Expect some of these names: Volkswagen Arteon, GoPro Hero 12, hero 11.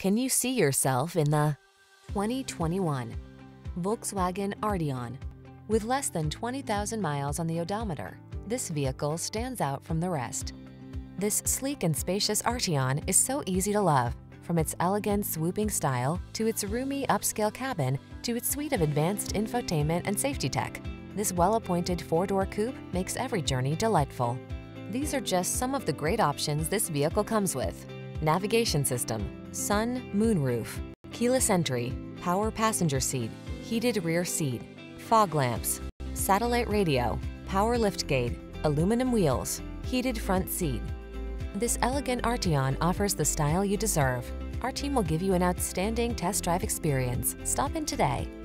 Can you see yourself in the 2021 Volkswagen Arteon? With less than 20,000 miles on the odometer, this vehicle stands out from the rest. This sleek and spacious Arteon is so easy to love, from its elegant swooping style to its roomy upscale cabin to its suite of advanced infotainment and safety tech. This well-appointed four-door coupe makes every journey delightful. These are just some of the great options this vehicle comes with: navigation system, sun, moonroof, keyless entry, power passenger seat, heated rear seat, fog lamps, satellite radio, power liftgate, aluminum wheels, heated front seat. This elegant Arteon offers the style you deserve. Our team will give you an outstanding test drive experience. Stop in today.